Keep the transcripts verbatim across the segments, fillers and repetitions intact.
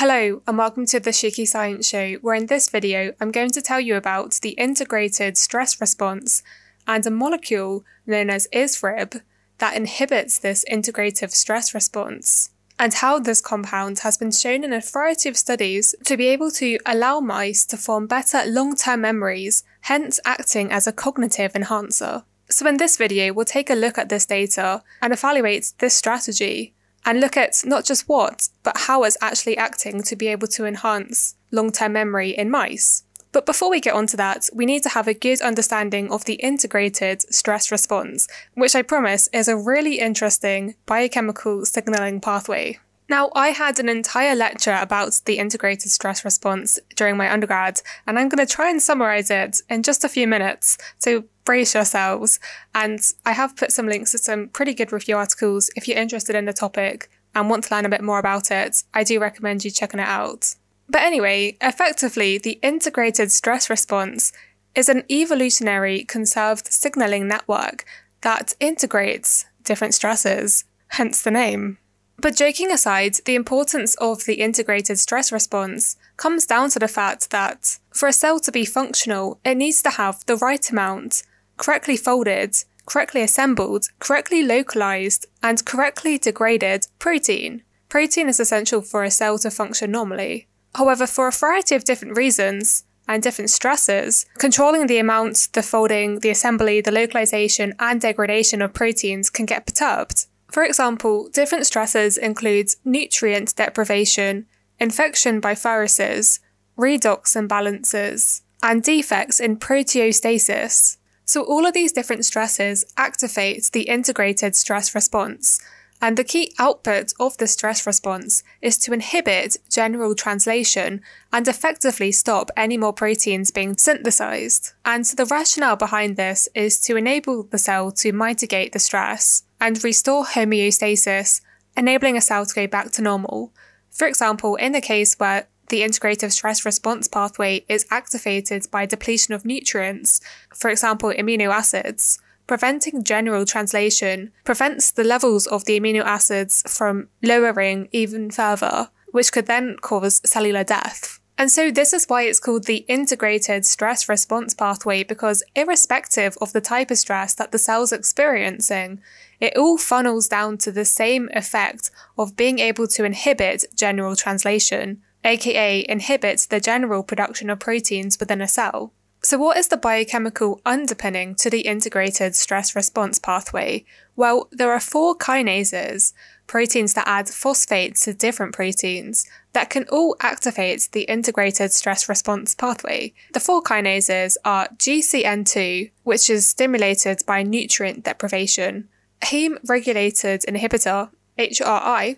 Hello and welcome to the Sheekey Science Show, where in this video I'm going to tell you about the integrated stress response and a molecule known as I S R I B that inhibits this integrative stress response, and how this compound has been shown in a variety of studies to be able to allow mice to form better long-term memories, hence acting as a cognitive enhancer. So in this video we'll take a look at this data and evaluate this strategy, and look at not just what, but how it's actually acting to be able to enhance long-term memory in mice. But before we get onto that, we need to have a good understanding of the integrated stress response, which I promise is a really interesting biochemical signaling pathway. Now, I had an entire lecture about the integrated stress response during my undergrad, and I'm going to try and summarize it in just a few minutes, so brace yourselves. And I have put some links to some pretty good review articles if you're interested in the topic and want to learn a bit more about it. I do recommend you checking it out. But anyway, effectively, the integrated stress response is an evolutionary conserved signaling network that integrates different stresses, hence the name. But joking aside, the importance of the integrated stress response comes down to the fact that for a cell to be functional, it needs to have the right amount, correctly folded, correctly assembled, correctly localized, and correctly degraded protein. Protein is essential for a cell to function normally. However, for a variety of different reasons and different stresses, controlling the amount, the folding, the assembly, the localization, and degradation of proteins can get perturbed. For example, different stresses include nutrient deprivation, infection by viruses, redox imbalances, and defects in proteostasis. So all of these different stresses activate the integrated stress response, and the key output of the stress response is to inhibit general translation and effectively stop any more proteins being synthesized. And the rationale behind this is to enable the cell to mitigate the stress and restore homeostasis, enabling a cell to go back to normal. For example, in the case where the integrative stress response pathway is activated by depletion of nutrients, for example amino acids, preventing general translation prevents the levels of the amino acids from lowering even further, which could then cause cellular death. And so this is why it's called the integrated stress response pathway, because irrespective of the type of stress that the cell's experiencing, it all funnels down to the same effect of being able to inhibit general translation, aka inhibit the general production of proteins within a cell. So what is the biochemical underpinning to the integrated stress response pathway? Well, there are four kinases, proteins that add phosphate to different proteins, that can all activate the integrated stress response pathway. The four kinases are G C N two, which is stimulated by nutrient deprivation, heme-regulated inhibitor, H R I,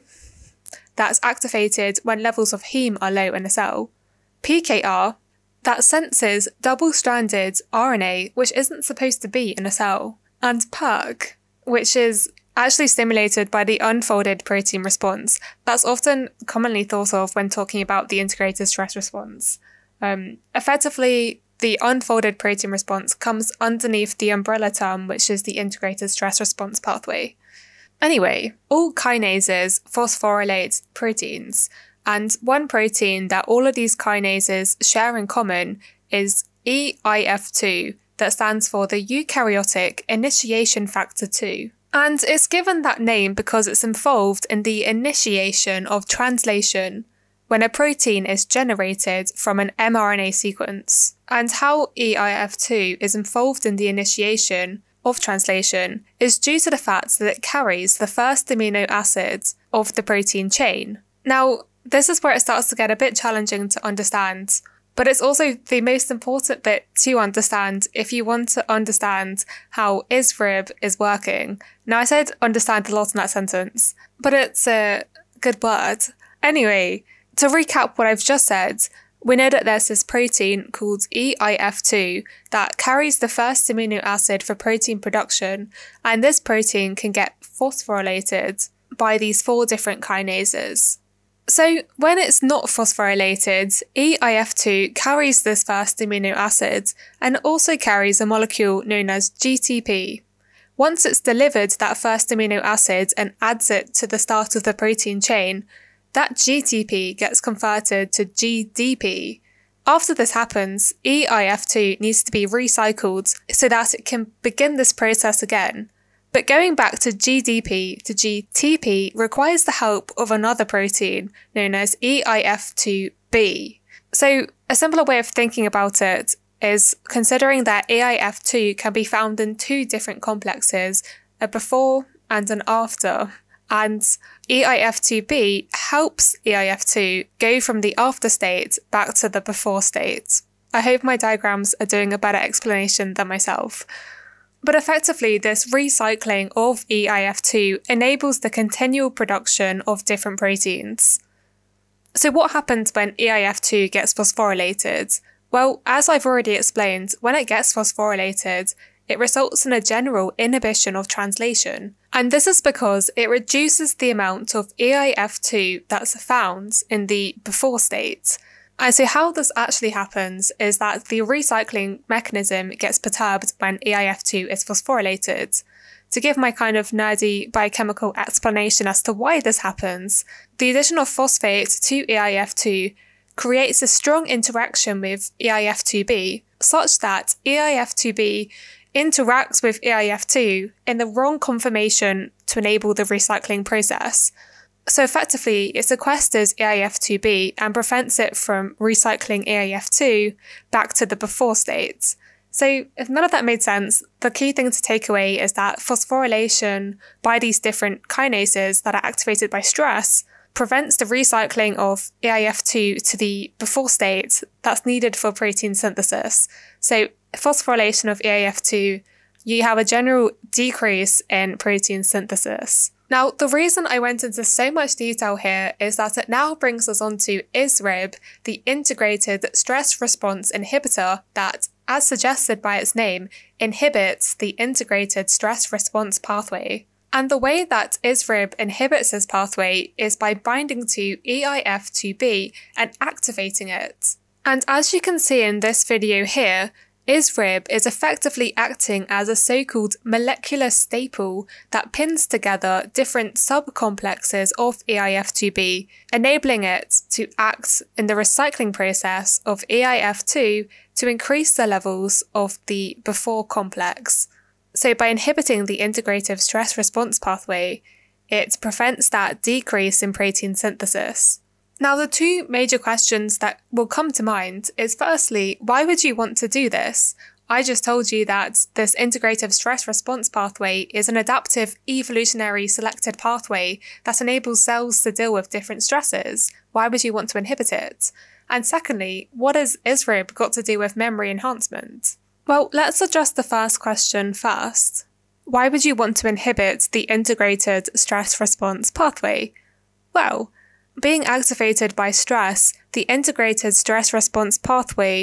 that's activated when levels of heme are low in a cell, P K R, that senses double-stranded R N A, which isn't supposed to be in a cell, and P E R C, which is actually stimulated by the unfolded protein response. That's often commonly thought of when talking about the integrated stress response. Um, effectively, the unfolded protein response comes underneath the umbrella term, which is the integrated stress response pathway. Anyway, all kinases phosphorylate proteins, and one protein that all of these kinases share in common is E I F two, that stands for the eukaryotic initiation factor two. And it's given that name because it's involved in the initiation of translation when a protein is generated from an mRNA sequence. And how E I F two is involved in the initiation of translation is due to the fact that it carries the first amino acid of the protein chain. Now, this is where it starts to get a bit challenging to understand, but it's also the most important bit to understand if you want to understand how I S R I B is working. Now, I said understand a lot in that sentence, but it's a good word. Anyway, to recap what I've just said, we know that there's this protein called E I F two that carries the first amino acid for protein production, and this protein can get phosphorylated by these four different kinases. So when it's not phosphorylated, E I F two carries this first amino acid and also carries a molecule known as G T P. Once it's delivered that first amino acid and adds it to the start of the protein chain, that G T P gets converted to G D P. After this happens, E I F two needs to be recycled so that it can begin this process again. But going back to G D P to G T P requires the help of another protein known as E I F two B. So a simpler way of thinking about it is considering that E I F two can be found in two different complexes, a before and an after. And E I F two B helps E I F two go from the after state back to the before state. I hope my diagrams are doing a better explanation than myself. But effectively, this recycling of E I F two enables the continual production of different proteins. So what happens when E I F two gets phosphorylated? Well, as I've already explained, when it gets phosphorylated, it results in a general inhibition of translation. And this is because it reduces the amount of E I F two that's found in the before state. And so how this actually happens is that the recycling mechanism gets perturbed when E I F two is phosphorylated. To give my kind of nerdy biochemical explanation as to why this happens, the addition of phosphate to E I F two creates a strong interaction with E I F two B, such that E I F two B interacts with E I F two in the wrong conformation to enable the recycling process. So effectively, it sequesters E I F two B and prevents it from recycling E I F two back to the before state. So if none of that made sense, the key thing to take away is that phosphorylation by these different kinases that are activated by stress prevents the recycling of E I F two to the before state that's needed for protein synthesis. So phosphorylation of E I F two, you have a general decrease in protein synthesis. Now, the reason I went into so much detail here is that it now brings us on to I S R I B, the integrated stress response inhibitor that, as suggested by its name, inhibits the integrated stress response pathway. And the way that I S R I B inhibits this pathway is by binding to E I F two B and activating it. And as you can see in this video here, I S R I B is effectively acting as a so-called molecular staple that pins together different subcomplexes of E I F two B, enabling it to act in the recycling process of E I F two to increase the levels of the before complex. So by inhibiting the integrative stress response pathway, it prevents that decrease in protein synthesis. Now, the two major questions that will come to mind is, firstly, why would you want to do this? I just told you that this integrative stress response pathway is an adaptive evolutionary selected pathway that enables cells to deal with different stresses. Why would you want to inhibit it? And secondly, what has I S R I B got to do with memory enhancement? Well, let's address the first question first. Why would you want to inhibit the integrated stress response pathway? Well, being activated by stress, the integrated stress response pathway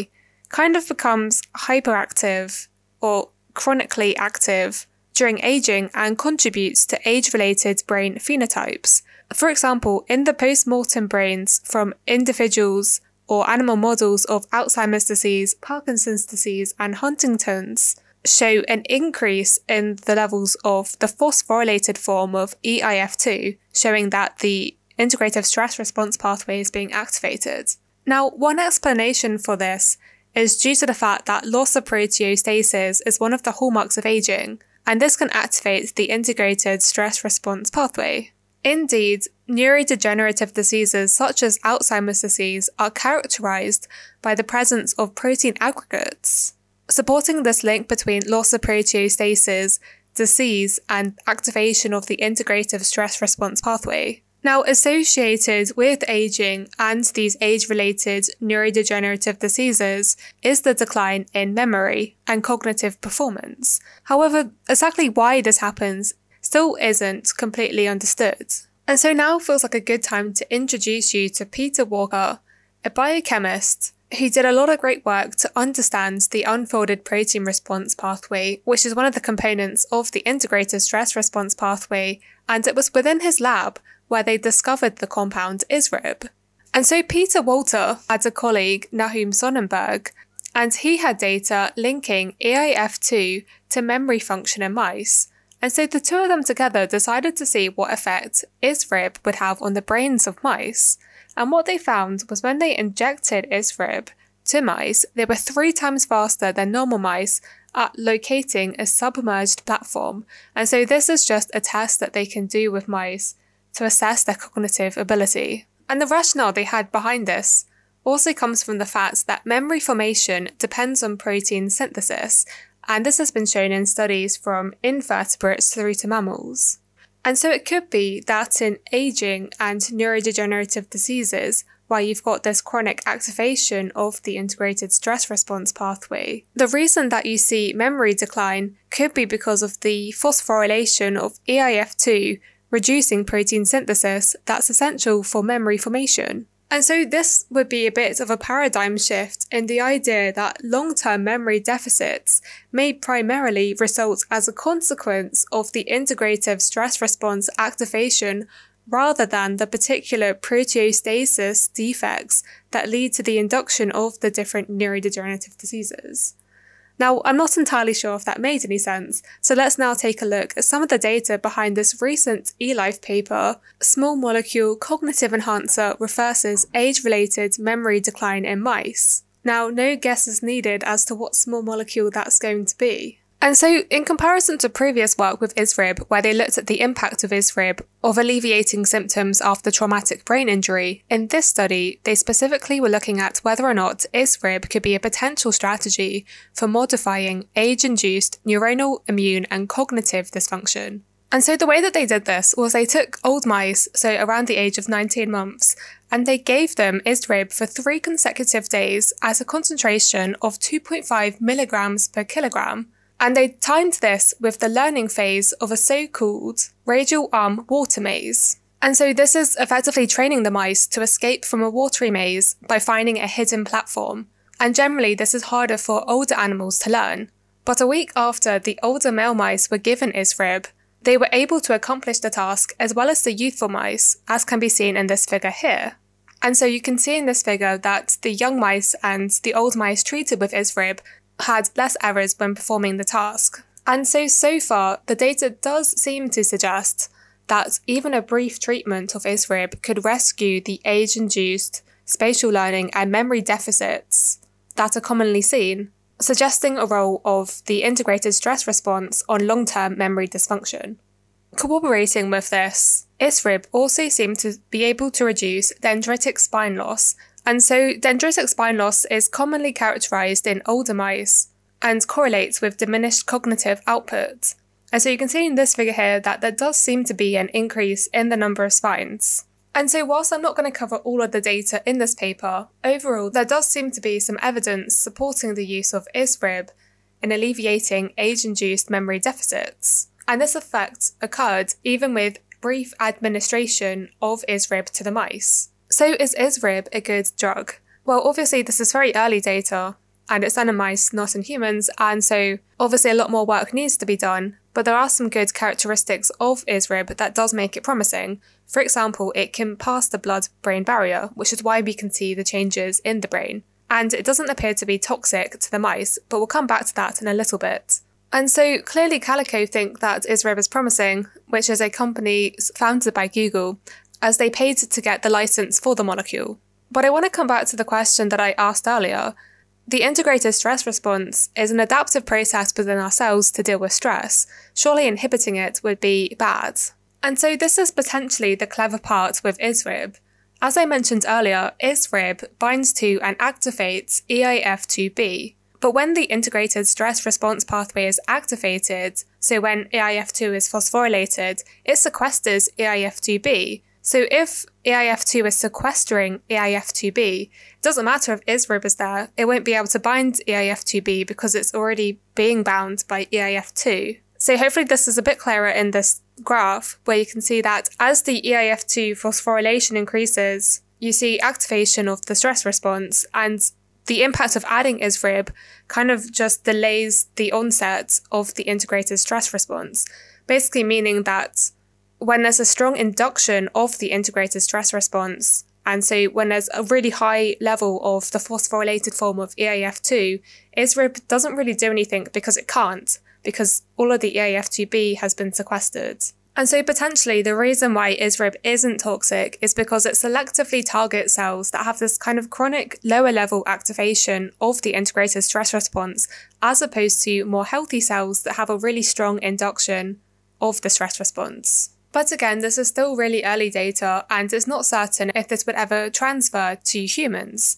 kind of becomes hyperactive or chronically active during aging and contributes to age-related brain phenotypes. For example, in the post-mortem brains from individuals or animal models of Alzheimer's disease, Parkinson's disease, and Huntington's show an increase in the levels of the phosphorylated form of E I F two, showing that the integrative stress response pathway is being activated. Now, one explanation for this is due to the fact that loss of proteostasis is one of the hallmarks of aging, and this can activate the integrated stress response pathway. Indeed, neurodegenerative diseases such as Alzheimer's disease are characterized by the presence of protein aggregates, supporting this link between loss of proteostasis, disease, and activation of the integrative stress response pathway. Now, associated with aging and these age-related neurodegenerative diseases is the decline in memory and cognitive performance. However, exactly why this happens still isn't completely understood. And so now feels like a good time to introduce you to Peter Walter, a biochemist who did a lot of great work to understand the unfolded protein response pathway, which is one of the components of the integrated stress response pathway, and it was within his lab where they discovered the compound I S R I B. And so Peter Walter had a colleague, Nahum Sonnenberg, and he had data linking E I F two to memory function in mice, And so the two of them together decided to see what effect ISRIB would have on the brains of mice, and what they found was when they injected ISRIB to mice, they were three times faster than normal mice at locating a submerged platform. And so this is just a test that they can do with mice to assess their cognitive ability. And the rationale they had behind this also comes from the fact that memory formation depends on protein synthesis, and this has been shown in studies from invertebrates through to mammals. And so it could be that in aging and neurodegenerative diseases, where you've got this chronic activation of the integrated stress response pathway, the reason that you see memory decline could be because of the phosphorylation of E I F two, reducing protein synthesis that's essential for memory formation. And so this would be a bit of a paradigm shift in the idea that long-term memory deficits may primarily result as a consequence of the integrative stress response activation rather than the particular proteostasis defects that lead to the induction of the different neurodegenerative diseases. Now, I'm not entirely sure if that made any sense, so let's now take a look at some of the data behind this recent eLife paper, Small Molecule Cognitive Enhancer Reverses Age-Related Memory Decline in Mice. Now, no guess is needed as to what small molecule that's going to be. And so, in comparison to previous work with ISRIB, where they looked at the impact of ISRIB of alleviating symptoms after traumatic brain injury, in this study, they specifically were looking at whether or not ISRIB could be a potential strategy for modifying age-induced neuronal, immune, and cognitive dysfunction. And so the way that they did this was they took old mice, so around the age of nineteen months, and they gave them ISRIB for three consecutive days at a concentration of two point five milligrams per kilogram, and they timed this with the learning phase of a so-called radial arm water maze. And so this is effectively training the mice to escape from a watery maze by finding a hidden platform. And generally, this is harder for older animals to learn. But a week after the older male mice were given ISRIB, they were able to accomplish the task as well as the youthful mice, as can be seen in this figure here. And so you can see in this figure that the young mice and the old mice treated with ISRIB had less errors when performing the task. And so, so far, the data does seem to suggest that even a brief treatment of ISRIB could rescue the age-induced spatial learning and memory deficits that are commonly seen, suggesting a role of the integrated stress response on long-term memory dysfunction. Corroborating with this, ISRIB also seemed to be able to reduce dendritic spine loss. And so dendritic spine loss is commonly characterized in older mice and correlates with diminished cognitive output. And so you can see in this figure here that there does seem to be an increase in the number of spines. And so whilst I'm not going to cover all of the data in this paper, overall there does seem to be some evidence supporting the use of ISRIB in alleviating age-induced memory deficits. And this effect occurred even with brief administration of ISRIB to the mice. So is ISRIB a good drug? Well, obviously this is very early data, and it's done in mice, not in humans, and so obviously a lot more work needs to be done, but there are some good characteristics of ISRIB that does make it promising. For example, it can pass the blood-brain barrier, which is why we can see the changes in the brain. And it doesn't appear to be toxic to the mice, but we'll come back to that in a little bit. And so clearly Calico think that ISRIB is promising, which is a company founded by Google, as they paid to get the license for the molecule. But I want to come back to the question that I asked earlier. The integrated stress response is an adaptive process within our cells to deal with stress. Surely inhibiting it would be bad. And so this is potentially the clever part with ISRIB. As I mentioned earlier, ISRIB binds to and activates E I F two B. But when the integrated stress response pathway is activated, so when E I F two is phosphorylated, it sequesters E I F two B. So if E I F two is sequestering E I F two B, it doesn't matter if ISRIB is there, it won't be able to bind E I F two B because it's already being bound by E I F two. So hopefully this is a bit clearer in this graph, where you can see that as the E I F two phosphorylation increases, you see activation of the stress response, and the impact of adding ISRIB kind of just delays the onset of the integrated stress response, basically meaning that when there's a strong induction of the integrated stress response, and so when there's a really high level of the phosphorylated form of E I F two, ISRIB doesn't really do anything because it can't, because all of the E I F two B has been sequestered. And so potentially the reason why I S R I B isn't toxic is because it selectively targets cells that have this kind of chronic lower level activation of the integrated stress response, as opposed to more healthy cells that have a really strong induction of the stress response. But again, this is still really early data and it's not certain if this would ever transfer to humans.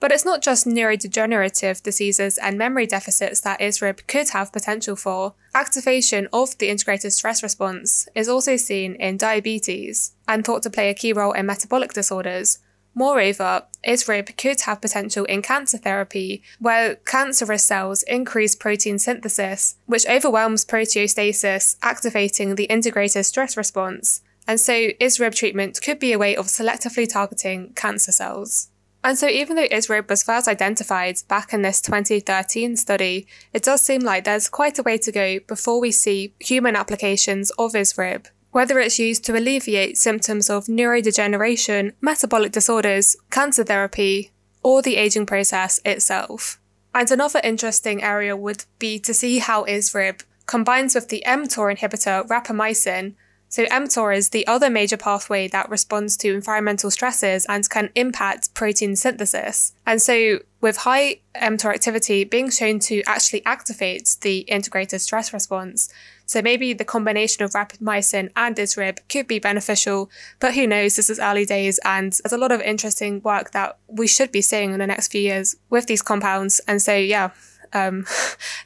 But it's not just neurodegenerative diseases and memory deficits that I S R I B could have potential for. Activation of the integrated stress response is also seen in diabetes and thought to play a key role in metabolic disorders. Moreover, I S R I B could have potential in cancer therapy, where cancerous cells increase protein synthesis, which overwhelms proteostasis, activating the integrated stress response. And so I S R I B treatment could be a way of selectively targeting cancer cells. And so even though I S R I B was first identified back in this twenty thirteen study, it does seem like there's quite a way to go before we see human applications of I S R I B, whether it's used to alleviate symptoms of neurodegeneration, metabolic disorders, cancer therapy, or the aging process itself. And another interesting area would be to see how I S R I B combines with the mTOR inhibitor rapamycin. So mTOR is the other major pathway that responds to environmental stresses and can impact protein synthesis. And so with high mTOR activity being shown to actually activate the integrated stress response, so maybe the combination of rapamycin and I S R I B could be beneficial, but who knows, this is early days and there's a lot of interesting work that we should be seeing in the next few years with these compounds. And so yeah, um,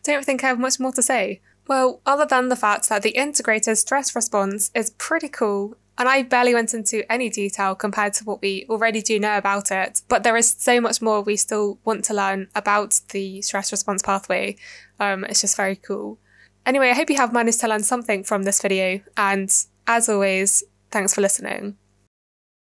don't think I have much more to say. Well, other than the fact that the integrated stress response is pretty cool, and I barely went into any detail compared to what we already do know about it, but there is so much more we still want to learn about the stress response pathway. Um, it's just very cool. Anyway, I hope you have managed to learn something from this video, and as always, thanks for listening.